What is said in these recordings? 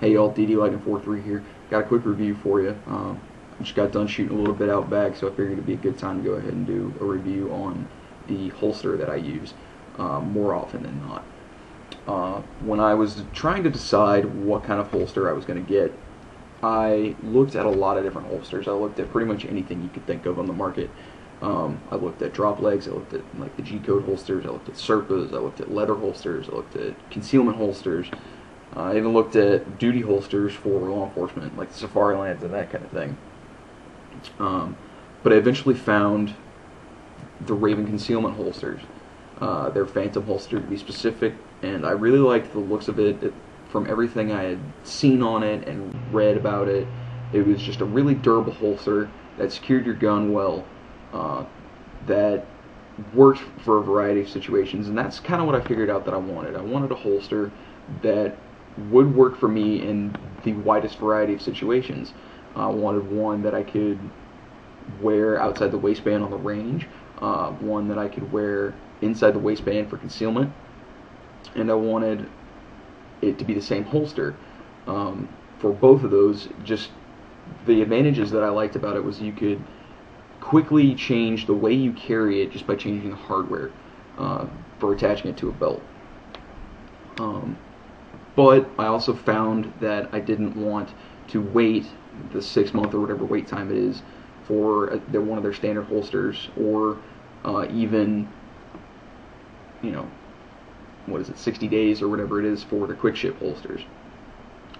Hey y'all, DDLightning43 here. Got a quick review for you. I just got done shooting a little bit out back, so I figured it'd be a good time to go ahead and do a review on the holster that I use more often than not. When I was trying to decide what kind of holster I was going to get, I looked at a lot of different holsters. I looked at pretty much anything you could think of on the market. I looked at drop legs, I looked at like the G-Code holsters, I looked at Serpas, I looked at leather holsters, I looked at concealment holsters. I even looked at duty holsters for law enforcement, like the Safari Lands and that kind of thing. But I eventually found the Raven Concealment holsters. Their Phantom holster to be specific, and I really liked the looks of it. From everything I had seen on it and read about it, it was just a really durable holster that secured your gun well, that worked for a variety of situations, and that's kind of what I figured out that I wanted. I wanted a holster that would work for me in the widest variety of situations. I wanted one that I could wear outside the waistband on the range, one that I could wear inside the waistband for concealment, and I wanted it to be the same holster. For both of those, just the advantages that I liked about it was you could quickly change the way you carry it just by changing the hardware for attaching it to a belt. But I also found that I didn't want to wait the 6-month or whatever wait time it is for one of their standard holsters, or even, you know, what is it, 60 days or whatever it is for the quick ship holsters.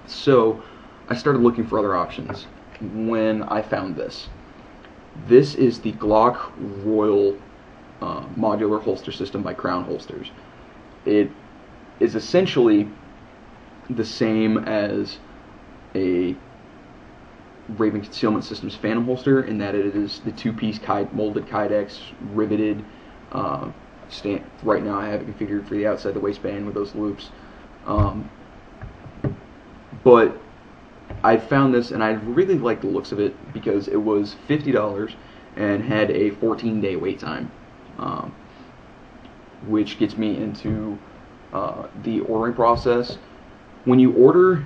So I started looking for other options when I found this. This is the Glock Royal modular holster system by Crown Holsters. It is essentially the same as a Raven Concealment System's Phantom holster, in that it is the two-piece molded Kydex riveted stand. Right now I have it configured for the outside the waistband with those loops. But I found this and I really liked the looks of it because it was $50 and had a 14-day wait time, which gets me into the ordering process. When you order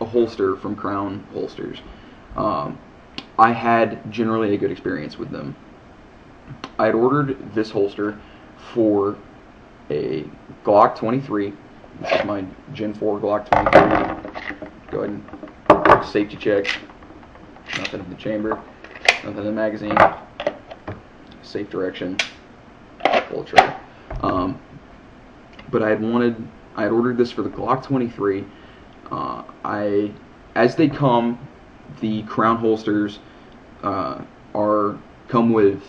a holster from Crown Holsters, I had generally a good experience with them. I had ordered this holster for a Glock 23, this is my Gen 4 Glock 23, go ahead and safety check, nothing in the chamber, nothing in the magazine, safe direction, full trigger. But I had ordered this for the Glock 23. As they come, the Crown Holsters come with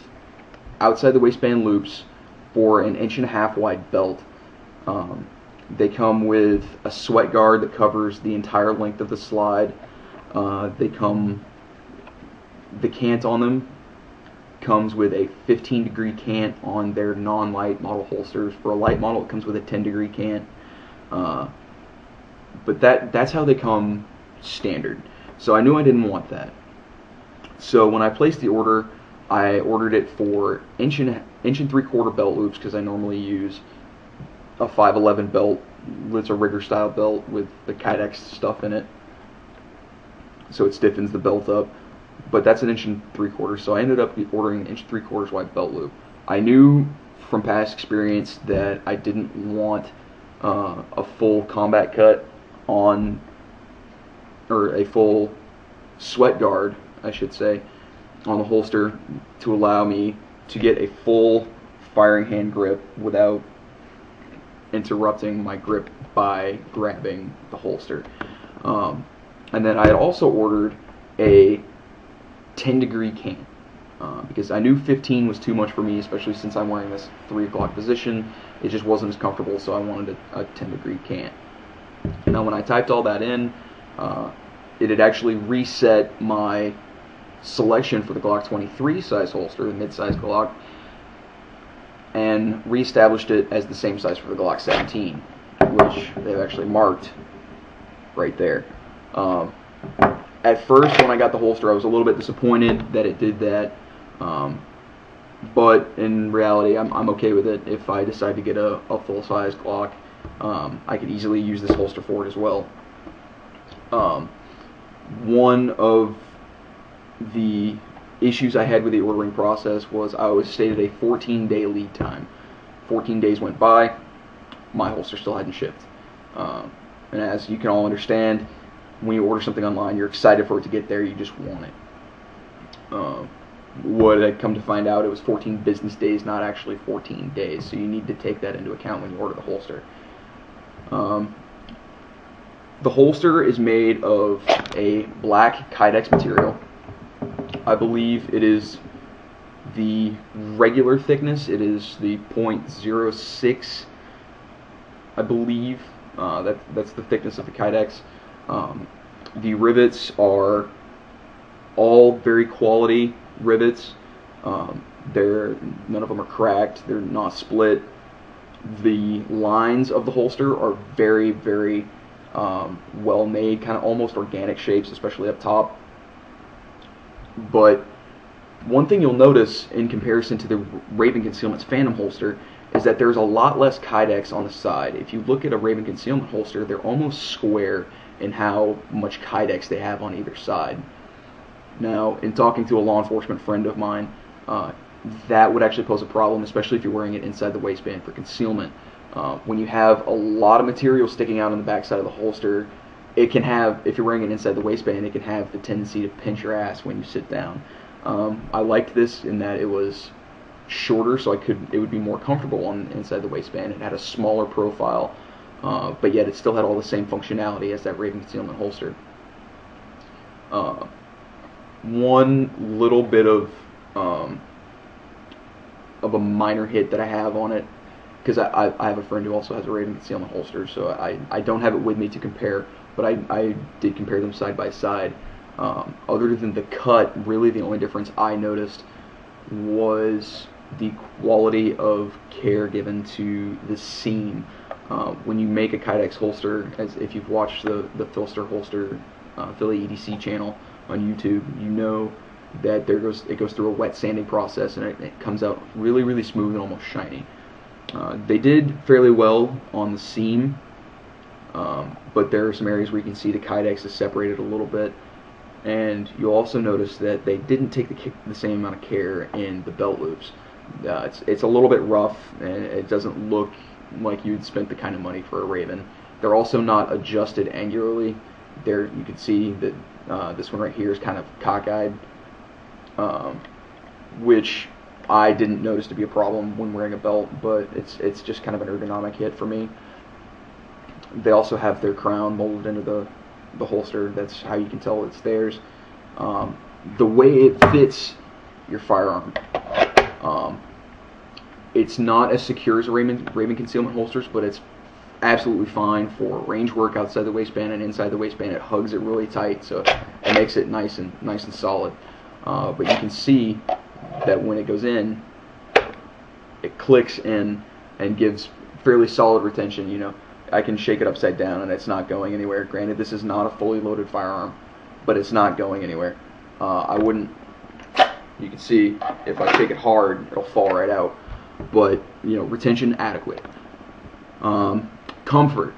outside the waistband loops for an 1.5-inch wide belt. They come with a sweat guard that covers the entire length of the slide. The cant on them comes with a 15-degree cant on their non-light model holsters. For a light model, it comes with a 10-degree cant. But that's how they come standard. So I knew I didn't want that. So when I placed the order, I ordered it for inch and three-quarter belt loops, because I normally use a 511 belt. It's a rigger style belt with the Kydex stuff in it, so it stiffens the belt up. But that's an 1.75 inches, so I ended up ordering an 1.75-inch wide belt loop. I knew from past experience that I didn't want a full combat cut on, or a full sweat guard, I should say, on the holster to allow me to get a full firing hand grip without interrupting my grip by grabbing the holster. And then I had also ordered a 10-degree cant, because I knew 15 was too much for me, especially since I'm wearing this 3 o'clock position. It just wasn't as comfortable, so I wanted a 10-degree cant. Now when I typed all that in, it had actually reset my selection for the Glock 23 size holster, the mid-size Glock, and reestablished it as the same size for the Glock 17, which they've actually marked right there. At first, when I got the holster, I was a little bit disappointed that it did that, but in reality, I'm okay with it. If I decide to get a full-size Glock, I could easily use this holster for it as well. One of the issues I had with the ordering process was I always stated a 14-day lead time. 14 days went by, my holster still hadn't shipped. And as you can all understand, when you order something online, you're excited for it to get there, you just want it. What I come to find out, it was 14 business days, not actually 14 days, so you need to take that into account when you order the holster. The holster is made of a black Kydex material. I believe it is the regular thickness, it is the 0.06, I believe, that's the thickness of the Kydex. The rivets are all very quality rivets. None of them are cracked, they're not split. The lines of the holster are very, very well made, kind of almost organic shapes, especially up top. But one thing you'll notice in comparison to the Raven Concealment's Phantom holster is that there's a lot less Kydex on the side. If you look at a Raven Concealment holster, they're almost square in how much Kydex they have on either side. Now, in talking to a law enforcement friend of mine, that would actually pose a problem, especially if you're wearing it inside the waistband for concealment. When you have a lot of material sticking out on the backside of the holster, it can have, if you're wearing it inside the waistband, it can have the tendency to pinch your ass when you sit down. I liked this in that it was shorter, so it would be more comfortable on inside the waistband. It had a smaller profile, but yet it still had all the same functionality as that Raven Concealment holster. One little bit of a minor hit that I have on it, because I have a friend who also has a Raven Concealment holster, so I don't have it with me to compare, but I did compare them side by side. Other than the cut, really the only difference I noticed was the quality of care given to the seam. When you make a Kydex holster, as if you've watched the Philster Holster Philly EDC channel on YouTube, you know that it goes through a wet sanding process, and it comes out really, really smooth and almost shiny. They did fairly well on the seam, but there are some areas where you can see the Kydex is separated a little bit. And you'll also notice that they didn't take the same amount of care in the belt loops. It's a little bit rough, and it doesn't look like you'd spent the kind of money for a Raven. They're also not adjusted angularly. There, you can see that this one right here is kind of cockeyed, which I didn't notice to be a problem when wearing a belt, but it's just kind of an ergonomic hit for me. They also have their crown molded into the holster. That's how you can tell it's theirs. The way it fits your firearm, it's not as secure as a Raven Concealment holsters, but it's absolutely fine for range work outside the waistband, and inside the waistband it hugs it really tight, so it makes it nice and solid. But you can see that when it goes in, it clicks in and gives fairly solid retention. You know, I can shake it upside down and it's not going anywhere. Granted, this is not a fully loaded firearm, but it's not going anywhere. I wouldn't, you can see if I shake it hard, it'll fall right out. But, you know, retention adequate. Comfort.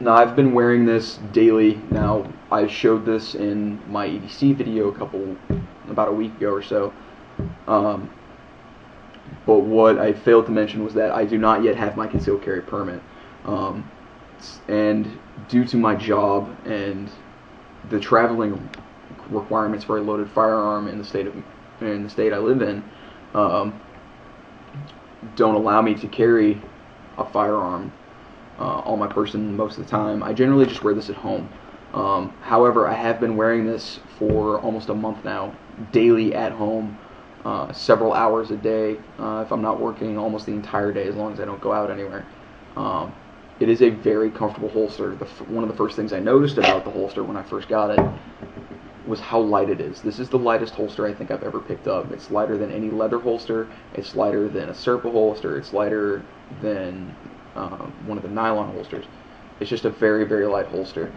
Now, I've been wearing this daily. Now, I showed this in my EDC video about a week ago or so. But what I failed to mention was that I do not yet have my concealed carry permit. And due to my job and the traveling requirements for a loaded firearm in the state I live in, don't allow me to carry a firearm on my person most of the time. I generally just wear this at home. However, I have been wearing this for almost a month now, daily at home, several hours a day. If I'm not working, almost the entire day, as long as I don't go out anywhere. It is a very comfortable holster. One of the first things I noticed about the holster when I first got it was how light it is. This is the lightest holster I think I've ever picked up. It's lighter than any leather holster. It's lighter than a Serpa holster. It's lighter than one of the nylon holsters. It's just a very, very light holster.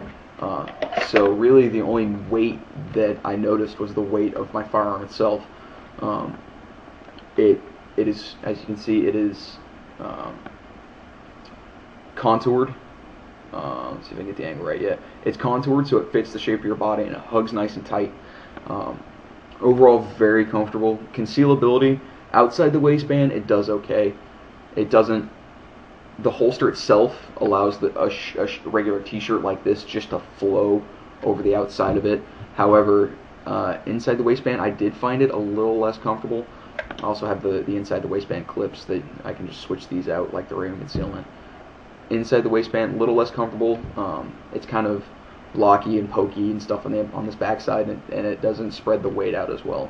So really the only weight that I noticed was the weight of my firearm itself. It is, as you can see, it is contoured Let's see if I get the angle right. Yeah, it's contoured so it fits the shape of your body and it hugs nice and tight. Overall, very comfortable. Concealability outside the waistband, it does okay. It doesn't. The holster itself allows a regular T-shirt like this just to flow over the outside of it. However, inside the waistband, I did find it a little less comfortable. I also have the inside the waistband clips that I can just switch these out like the Raven Concealment. Inside the waistband, a little less comfortable. It's kind of blocky and pokey and stuff on this backside, and it doesn't spread the weight out as well.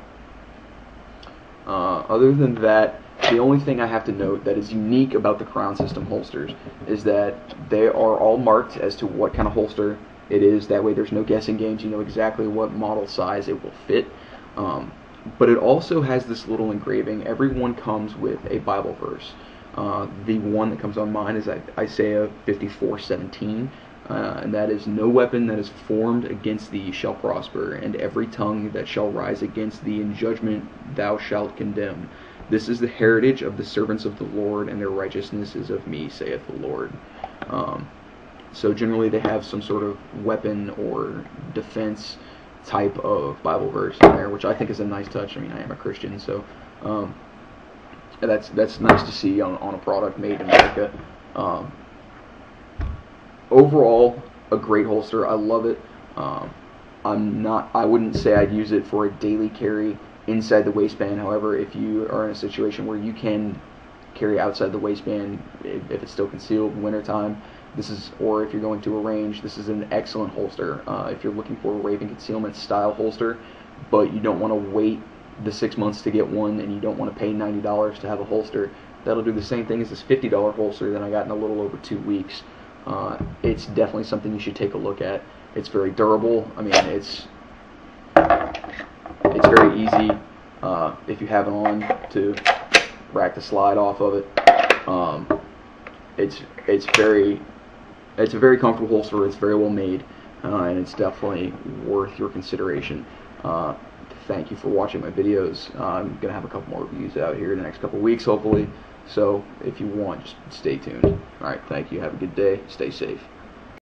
Other than that, the only thing I have to note that is unique about the Crown System holsters is that they are all marked as to what kind of holster it is. That way there's no guessing games. You know exactly what model size it will fit. But it also has this little engraving. Every one comes with a Bible verse. The one that comes on mine is Isaiah 54:17, and that is, "No weapon that is formed against thee shall prosper, and every tongue that shall rise against thee in judgment thou shalt condemn. This is the heritage of the servants of the Lord, and their righteousness is of me, saith the Lord." So generally they have some sort of weapon or defense type of Bible verse in there, which I think is a nice touch. I mean, I am a Christian, so that's nice to see on a product made in America. Overall, a great holster. I love it. I wouldn't say I'd use it for a daily carry inside the waistband. However, if you are in a situation where you can carry outside the waistband, if it's still concealed in wintertime, or if you're going to a range, this is an excellent holster. If you're looking for a Raven Concealment style holster, but you don't want to wait the 6 months to get one, and you don't want to pay $90 to have a holster that'll do the same thing as this $50 holster that I got in a little over 2 weeks, it's definitely something you should take a look at. It's very durable. I mean, it's very easy, if you have it on, to rack the slide off of it. It's a very comfortable holster. It's very well made, and it's definitely worth your consideration. Thank you for watching my videos. I'm going to have a couple more reviews out here in the next couple weeks, hopefully. So if you want, just stay tuned. All right, thank you. Have a good day. Stay safe.